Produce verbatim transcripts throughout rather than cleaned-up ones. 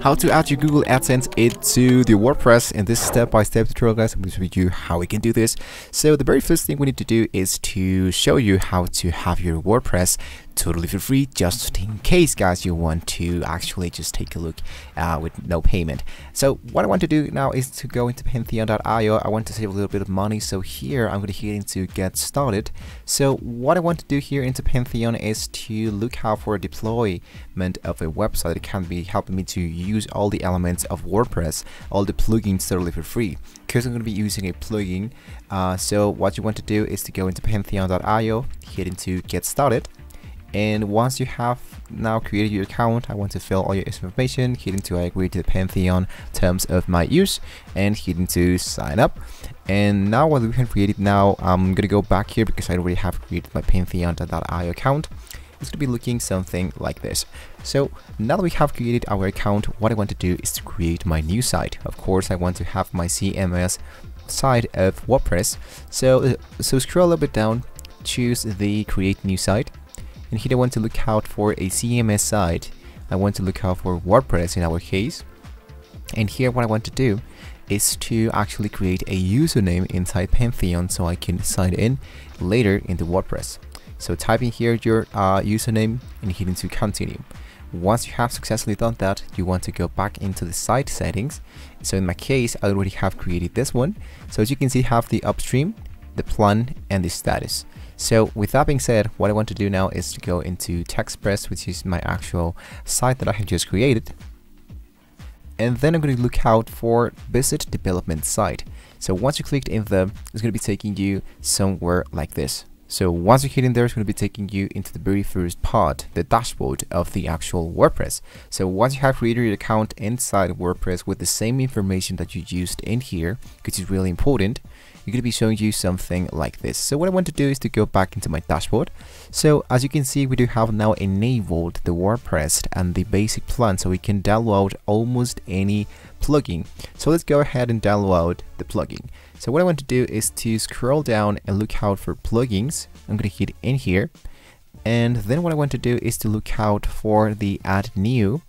How to add your Google AdSense into the WordPress, and this step-by-step tutorial, guys, I'm going to show you how we can do this. So the very first thing we need to do is to show you how to have your WordPress totally for free, just in case, guys, you want to actually just take a look uh, with no payment. So what I want to do now is to go into Pantheon dot i o. I want to save a little bit of money, so here I'm going to hit into Get Started. So what I want to do here into Pantheon is to look out for deployment of a website that can be helping me to use all the elements of WordPress, all the plugins totally for free. Because I'm going to be using a plugin, uh, so what you want to do is to go into Pantheon dot i o, hit into Get Started. And once you have now created your account, I want to fill all your information, hit into I agree to the Pantheon terms of my use, and hit into sign up. And now what we can create it now, I'm gonna go back here because I already have created my Pantheon dot i o account. It's gonna be looking something like this. So now that we have created our account, what I want to do is to create my new site. Of course, I want to have my C M S side of WordPress. So, so scroll a little bit down, choose the create new site. And here I want to look out for a C M S site. I want to look out for WordPress in our case. And here what I want to do is to actually create a username inside Pantheon so I can sign in later into WordPress. So type in here your uh, username and hit into continue. Once you have successfully done that, you want to go back into the site settings. So in my case, I already have created this one. So as you can see, I have the upstream, the plan, and the status. So with that being said, what I want to do now is to go into TextPress, which is my actual site that I have just created. And then I'm going to look out for Visit Development Site. So once you clicked in there, it's going to be taking you somewhere like this. So once you hit in there, it's going to be taking you into the very first part, the dashboard of the actual WordPress. So once you have created your account inside WordPress with the same information that you used in here, which is really important, you're going to be showing you something like this. So what I want to do is to go back into my dashboard. So as you can see, we do have now enabled the WordPress and the basic plan, so we can download almost any plugin. So let's go ahead and download the plugin. So what I want to do is to scroll down and look out for plugins. I'm going to hit in here. And then what I want to do is to look out for the add new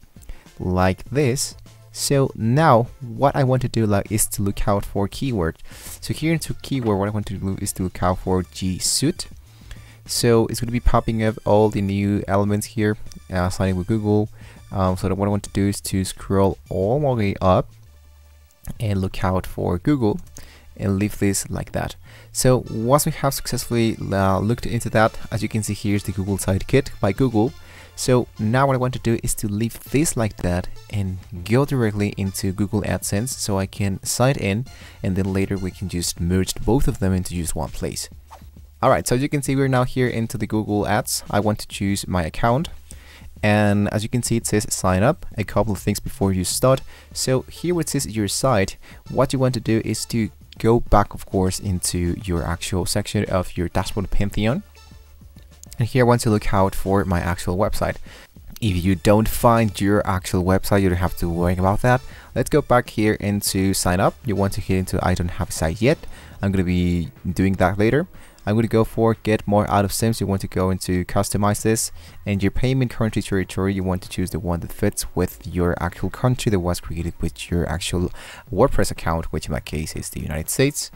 like this. So now what I want to do like is to look out for keyword. So here into keyword, what I want to do is to look out for G Suite. So it's going to be popping up all the new elements here, uh, signing with Google. Um, so what I want to do is to scroll all the way up and look out for Google and leave this like that. So once we have successfully uh, looked into that, as you can see, here's the Google Site Kit by Google. So now what I want to do is to leave this like that and go directly into Google AdSense so I can sign in, and then later we can just merge both of them into just one place. Alright, so as you can see, we're now here into the Google Ads. I want to choose my account. And as you can see, it says sign up, a couple of things before you start. So here it says your site. What you want to do is to go back, of course, into your actual section of your dashboard Pantheon. And here I want to look out for my actual website. If you don't find your actual website, you don't have to worry about that. Let's go back here into sign up. You want to hit into I don't have a site yet. I'm going to be doing that later. I'm going to go for get more out of sims. You want to go into customize this, and your payment country territory, you want to choose the one that fits with your actual country that was created with your actual WordPress account, which in my case is the United States.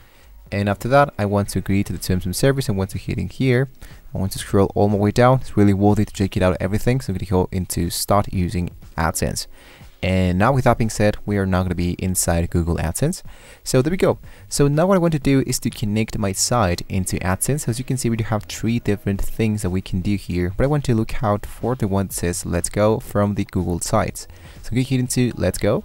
And after that, I want to agree to the terms and service. I want to hit in here. I want to scroll all my way down. It's really worth it to check it out everything. So I'm going to go into start using AdSense. And now with that being said, we are now going to be inside Google AdSense. So there we go. So now what I want to do is to connect my site into AdSense. As you can see, we do have three different things that we can do here. But I want to look out for the one that says let's go from the Google sites. So I'm going to hit into let's go.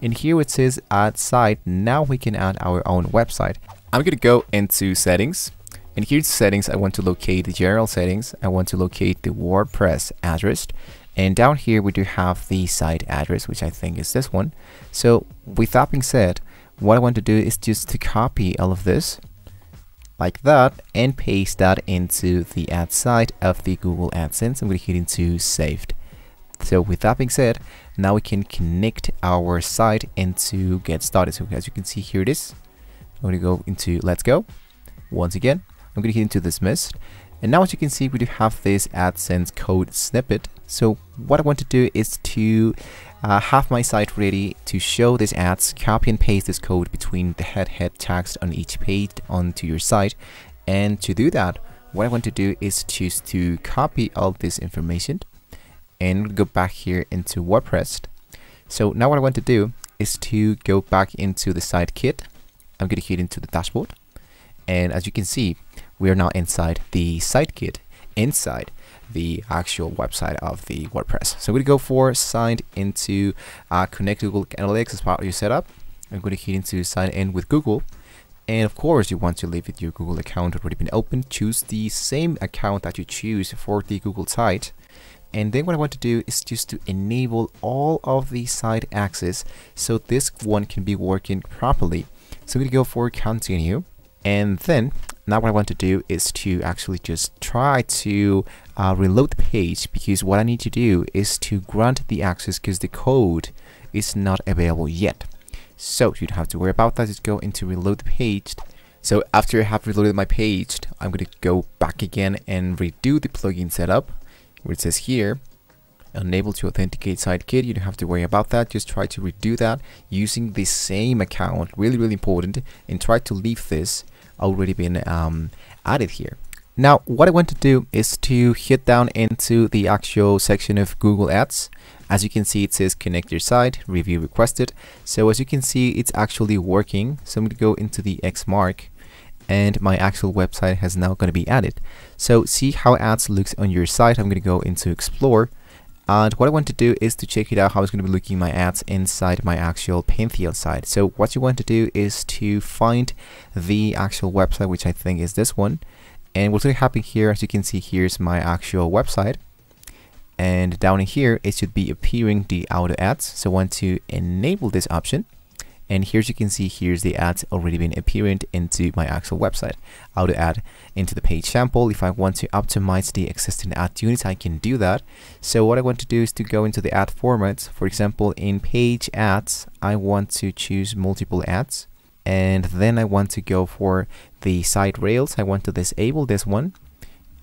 And here it says add site. Now we can add our own website. I'm going to go into settings, and here's settings. I want to locate the general settings. I want to locate the WordPress address, and down here we do have the site address, which I think is this one. So with that being said, what I want to do is just to copy all of this like that and paste that into the ad site of the Google AdSense. I'm going to hit into saved. So with that being said, now we can connect our site into Get Started. So as you can see, here it is. I'm going to go into let's go. Once again, I'm going to hit into dismiss. And now as you can see, we do have this AdSense code snippet. So what I want to do is to uh, have my site ready to show these ads, copy and paste this code between the head head text on each page onto your site. And to do that, what I want to do is choose to copy all this information and go back here into WordPress. So now what I want to do is to go back into the Site Kit. I'm going to head into the dashboard. And as you can see, we are now inside the Site Kit, inside the actual website of the WordPress. So we're going to go for sign into uh, Connect Google Analytics as part of your setup. I'm going to head into Sign In with Google. And of course, you want to leave with your Google account already been opened. Choose the same account that you choose for the Google site. And then what I want to do is just to enable all of the site access so this one can be working properly. So I'm going to go for continue. And then now what I want to do is to actually just try to uh, reload the page, because what I need to do is to grant the access because the code is not available yet. So you don't have to worry about that. Just go into reload the page. So after I have reloaded my page, I'm going to go back again and redo the plugin setup, where it says here, unable to authenticate Site Kit. You don't have to worry about that. Just try to redo that using the same account. Really, really important. And try to leave this already been um, added here. Now, what I want to do is to hit down into the actual section of Google Ads. As you can see, it says connect your site, review requested. So as you can see, it's actually working. So I'm going to go into the X mark and my actual website has now going to be added. So see how ads looks on your site. I'm going to go into explore. And what I want to do is to check it out how it's going to be looking my ads inside my actual Pantheon site. So what you want to do is to find the actual website, which I think is this one. And what's going to happen here, as you can see, here's my actual website. And down in here, it should be appearing the auto ads. So I want to enable this option. And here, as you can see, here's the ads already been appearing into my actual website. Auto ad into the page sample. If I want to optimize the existing ad units, I can do that. So what I want to do is to go into the ad formats. For example, in page ads, I want to choose multiple ads. And then I want to go for the site rails. I want to disable this one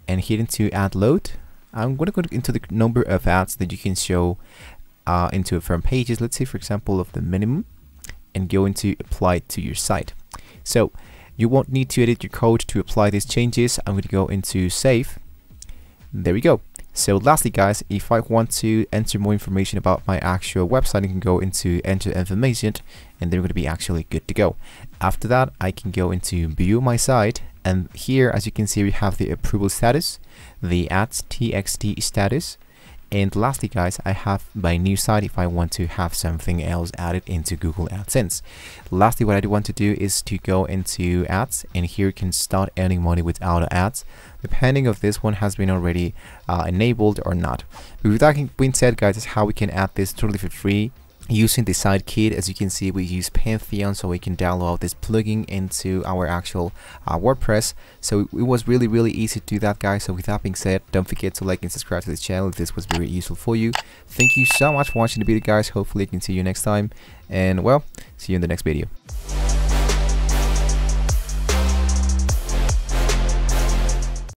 and hit into ad load. I'm going to go into the number of ads that you can show uh, into from pages. Let's say, for example, of the minimum, and go into apply to your site. So you won't need to edit your code to apply these changes. I'm going to go into save. There we go. So lastly, guys, if I want to enter more information about my actual website, I can go into enter information and they're going to be actually good to go. After that, I can go into view my site. And here, as you can see, we have the approval status, the ads T X T status. And lastly, guys, I have my new site if I want to have something else added into Google AdSense. Lastly, what I do want to do is to go into ads, and here you can start earning money with auto ads, depending if this one has been already uh, enabled or not. But with that being said, guys, is how we can add this totally for free. Using the Site Kit, as you can see, we use Pantheon, so we can download this plugin into our actual uh, WordPress. So it was really, really easy to do that, guys. So with that being said, don't forget to like and subscribe to this channel if this was very useful for you. Thank you so much for watching the video, guys. Hopefully I can see you next time. And well, see you in the next video.